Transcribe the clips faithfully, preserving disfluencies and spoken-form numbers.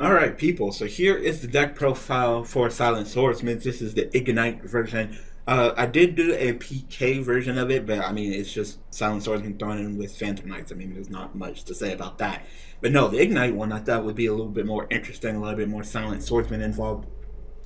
Alright people, so here is the deck profile for Silent Swordsman. This is the Ignite version. Uh, I did do a P K version of it, but I mean, it's just Silent Swordsman thrown in with Phantom Knights. I mean, there's not much to say about that. But no, the Ignite one I thought would be a little bit more interesting, a little bit more Silent Swordsman involved,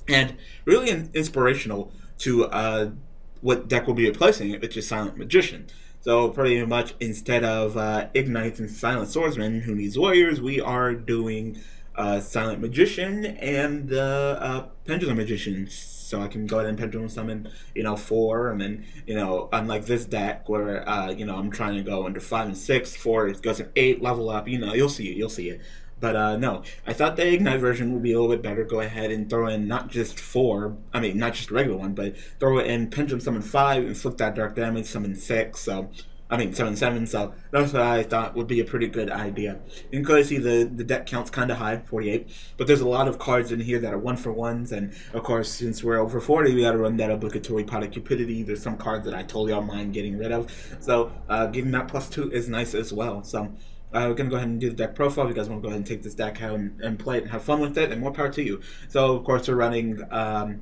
and really inspirational to uh, what deck will be replacing it, which is Silent Magician. So pretty much instead of uh, Igknights and Silent Swordsman, who needs warriors, we are doing uh, Silent Magician and uh, uh, Pendulum Magician. So I can go ahead and Pendulum Summon, you know, four, and then, you know, unlike this deck where, uh, you know, I'm trying to go under five and six, four, it goes to eight, level up, you know, you'll see it, you'll see it. But uh, no, I thought the Ignite version would be a little bit better. Go ahead and throw in not just four, I mean, not just a regular one, but throw it in Pendulum Summon five, inflict that dark damage, Summon six, so, I mean, Summon seven, so that's what I thought would be a pretty good idea. You can clearly see the, the deck count's kind of high, forty-eight, but there's a lot of cards in here that are one-for-ones, and of course, since we're over forty, we gotta run that obligatory Pot of Cupidity. There's some cards that I totally don't mind getting rid of, so uh, giving that plus two is nice as well, so... Uh, we're going to go ahead and do the deck profile. If you guys want to go ahead and take this deck out and, and play it and have fun with it, and more power to you. So, of course, we're running um,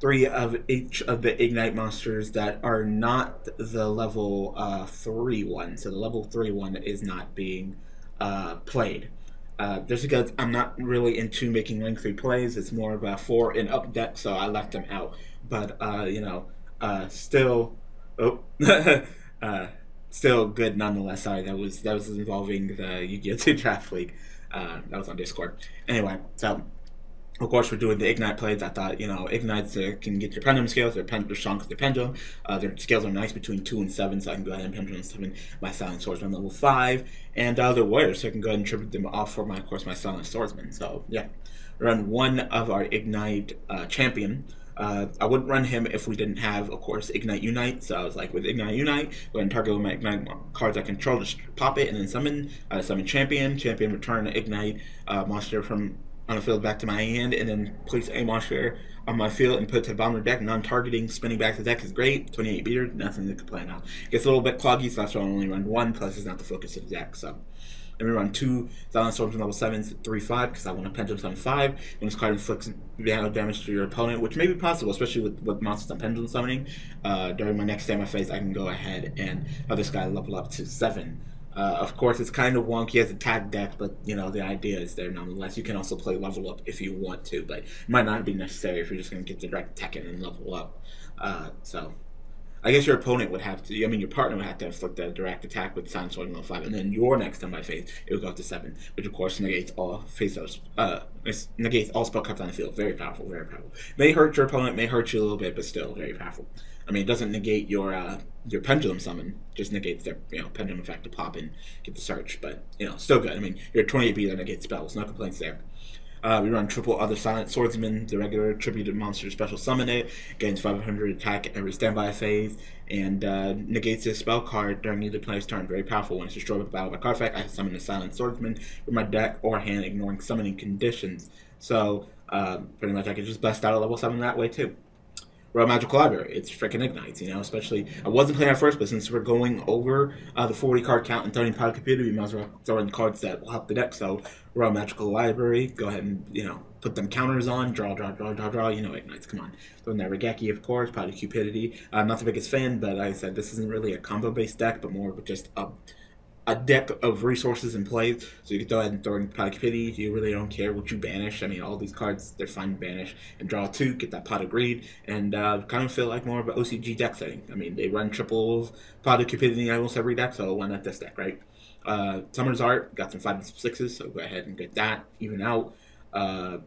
three of each of the Ignite monsters that are not the level uh, three one. So the level three one is not being uh, played. Uh, just because I'm not really into making lengthy plays. It's more of a four and up deck, so I left them out. But, uh, you know, uh, still... Oh... uh, Still good nonetheless. Sorry, that was that was involving the Yu-Gi-Oh! Draft League. Uh, that was on Discord. Anyway, so of course we're doing the Ignite plays. I thought, you know, Ignites uh, can get your Pendulum scales. They're, pen they're strong because they're Pendulum. Uh, their scales are nice between two and seven, so I can go ahead and Pendulum Summon my Silent Swordsman level five, and uh, the Warriors, so I can go ahead and tribute them off for my, of course, my Silent Swordsman. So yeah, run one of our Ignite uh, champion. Uh, I wouldn't run him if we didn't have, of course, Ignite Unite, so I was like, with Ignite Unite, go ahead and target with my Ignite cards I control, just pop it, and then summon, uh, summon Champion, Champion return Ignite uh, monster from on the field back to my hand, and then place a monster on my field and put it to the bottom of the deck, non-targeting, spinning back to the deck is great, twenty-eight beater, nothing to complain about. Gets a little bit cloggy, so that's why I only run one, plus it's not the focus of the deck, so... And we run two Silent Swordsman level sevens, three five, because I want to Pendulum Summon five. When this card inflicts damage to your opponent, which may be possible, especially with, with monsters on Pendulum Summoning. Uh, during my next stamina phase, I can go ahead and have this guy level up to seven. Uh, of course, it's kind of wonky as a tag deck, but you know the idea is there nonetheless. You can also play level up if you want to, but it might not be necessary if you're just going to get the direct attack in and level up. Uh, so. I guess your opponent would have to, I mean your partner would have to inflict a direct attack with Silent Sword level five, and then your next time by phase, it would go up to seven, which of course negates all phase-ups, uh, negates all spell cards on the field. Very powerful, very powerful. May hurt your opponent, may hurt you a little bit, but still very powerful. I mean, it doesn't negate your uh, your Pendulum Summon, just negates their, you know, Pendulum effect to pop and get the search, but, you know, still good. I mean, your twenty B that negates spells, no complaints there. Uh, we run triple other Silent Swordsman, the regular tributed monster special summon it, gains five hundred attack every standby phase, and uh, negates his spell card during either player's turn. Very powerful. When it's destroyed with battle by card effect, I summon a Silent Swordsman from my deck or hand, ignoring summoning conditions. So, uh, pretty much I could just bust out a level seven that way too. Raw Magical Library, it's freaking Ignites, you know, especially, I wasn't playing at first, but since we're going over uh, the forty card count and thirty power computer, we might as well throw in cards that will help the deck, so Raw Magical Library, go ahead and, you know, put them counters on, draw, draw, draw, draw, draw, you know, Ignites, come on. Throw in that Regeki, of course, Pot of Cupidity, I'm not the biggest fan, but like I said, this isn't really a combo-based deck, but more of just a, a deck of resources and plays, so you can go ahead and throw in Pot of Cupidity if you really don't care what you banish. I mean, all these cards, they're fine to banish, and draw two, get that Pot of Greed, and uh, kind of feel like more of an O C G deck setting. I mean, they run triple Pot of Cupidity in almost every deck, so why not this deck, right? Uh, Summoner's Art, got some fives and sixes, so go ahead and get that, even out. Uh,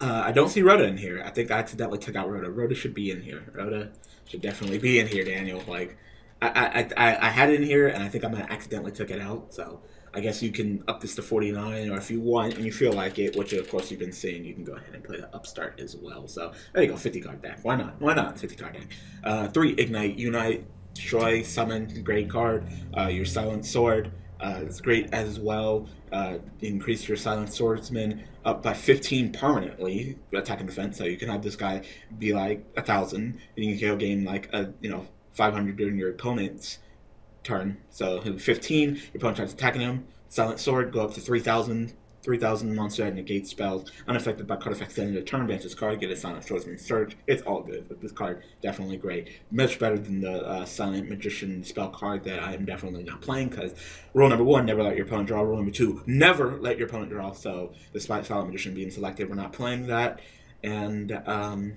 uh, I don't see Rhoda in here. I think I accidentally took out Rhoda. Rhoda should be in here. Rhoda should definitely be in here, Daniel, like... I, I, I had it in here, and I think I might accidentally took it out, so I guess you can up this to forty-nine, or if you want and you feel like it, which of course you've been seeing, you can go ahead and play the upstart as well. So there you go, fifty card deck. Why not? Why not fifty card deck? Uh, three, Ignite, Unite, destroy, summon, great card, uh, your Silent Sword. Uh, it's great as well. Uh, increase your Silent Swordsman up by fifteen permanently, attack and defense, so you can have this guy be like a thousand, and you can K O game like a, you know, five hundred during your opponent's turn. So he'll be fifteen, your opponent starts attacking him, Silent Sword, go up to three thousand, three thousand monster that negates spells unaffected by card effects and a turn, bench this card, get a Silent Swordsman search. It's all good, but this card definitely great. Much better than the uh, Silent Magician spell card that I am definitely not playing, because rule number one, never let your opponent draw. Rule number two, never let your opponent draw. So despite Silent Magician being selected, we're not playing that. And um,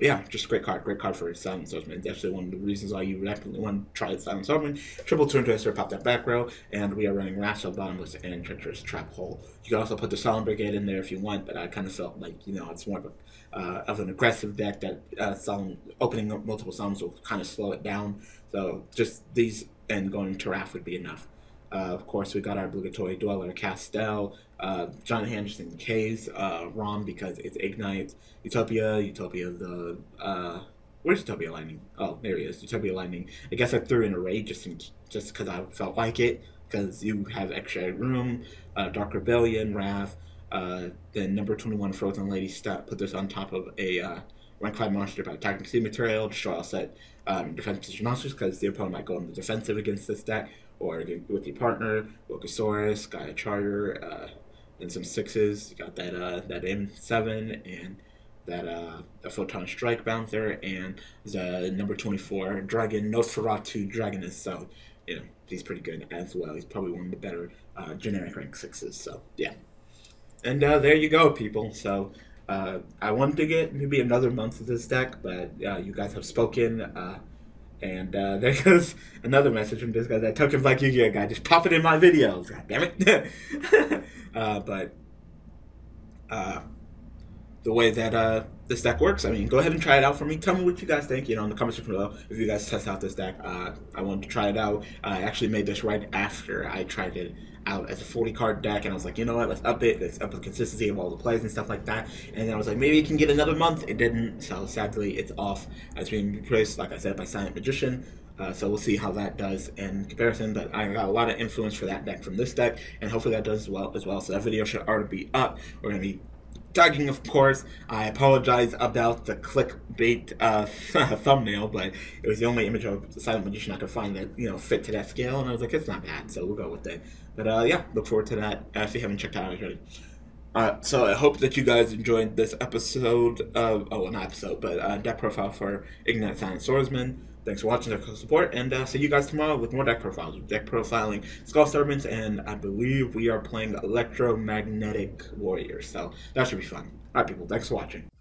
yeah, just a great card. Great card for Silent Swordsman. It's actually one of the reasons why you definitely want to try Silent Swordsman. Triple turn to pop that back row, and we are running Wrath of Bottomless and Treacherous Trap Hole. You can also put the Silent Brigade in there if you want, but I kind of felt like, you know, it's more of, a, uh, of an aggressive deck that uh, Silent, opening up multiple Silents will kind of slow it down. So just these and going to Wrath would be enough. Uh, of course, we got our obligatory Dweller, Castell, uh, John Henderson Caves, uh, ROM because it's Igknight, Utopia, Utopia the, uh, where's Utopia Lightning? Oh, there he is, Utopia Lightning. I guess I threw in a raid just in, just because I felt like it, because you have extra room, uh, Dark Rebellion, Wrath, uh, then number twenty-one Frozen Lady stat, put this on top of a, uh, rank five monster by attacking sea material, destroy all set um, defense position monsters, because the opponent might go on the defensive against this deck, or with your partner, Wokosaurus, Gaia Charter, uh, and some sixes. You got that uh, that M seven and that uh, a Photon Strike Bouncer and the number twenty-four Dragon Nosferatu Dragonist. So, you know, he's pretty good as well. He's probably one of the better uh, generic rank sixes. So, yeah. And uh, there you go, people. So, uh, I wanted to get maybe another month of this deck, but uh, you guys have spoken. Uh, And uh, there goes another message from this guy, that token black Yu-Gi-Oh guy. Just pop it in my videos, god damn it! uh, but uh, the way that uh, this deck works, I mean, go ahead and try it out for me. Tell me what you guys think. You know, in the comment section below, if you guys test out this deck, uh, I wanted to try it out. I actually made this right after I tried it out as a forty card deck, and I was like, you know what, let's up it, let's up the consistency of all the plays and stuff like that, and then I was like, maybe it can get another month. It didn't, so sadly it's off. It's being replaced, like I said, by Silent Magician, uh, so we'll see how that does in comparison, but I got a lot of influence for that deck from this deck, and hopefully that does well as well, so that video should already be up. We're going to be tagging, of course. I apologize about the clickbait uh, thumbnail, but it was the only image of Silent Magician I could find that, you know, fit to that scale, and I was like, it's not bad, so we'll go with it. But uh, yeah, look forward to that uh, if you haven't checked out already. Uh, so I hope that you guys enjoyed this episode of, oh, well, not episode, but uh, deck profile for Igknight Silent Swordsman. Thanks for watching, thanks for support, and uh, see you guys tomorrow with more deck profiles. Deck profiling Skull Servants, and I believe we are playing Electromagnetic Warriors, so that should be fun. Alright people, thanks for watching.